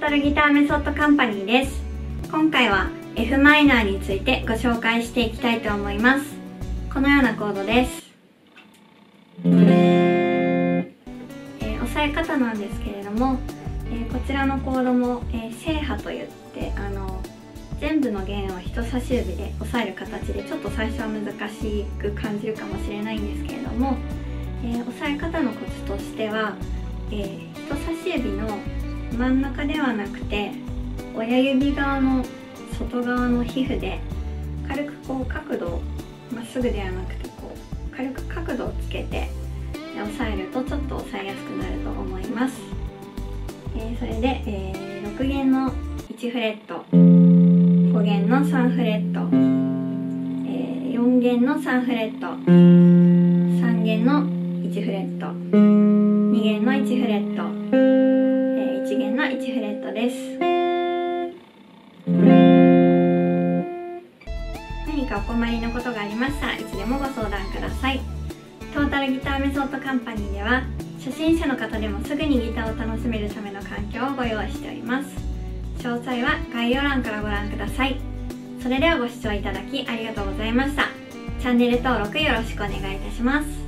タルギターメソッドカンパニーです。今回は F マイナーについてご紹介していきたいと思います。このようなコードです。押さえ方なんですけれども、こちらのコードも、正波といって全部の弦を人差し指で押さえる形で、ちょっと最初は難しく感じるかもしれないんですけれども、押さえ方のコツとしては、人差し指の真ん中ではなくて親指側の外側の皮膚で軽くこう角度を、まっすぐではなくてこう軽く角度をつけて押さえるとちょっと押さえやすくなると思います。それで、6弦の1フレット、5弦の3フレット、4弦の3フレット、3弦の1フレット、2弦の1フレット、1弦の1フレットです。何かお困りのことがありましたらいつでもご相談ください。トータルギターメソッドカンパニーでは、初心者の方でもすぐにギターを楽しめるための環境をご用意しております。詳細は概要欄からご覧ください。それではご視聴いただきありがとうございました。チャンネル登録よろしくお願いいたします。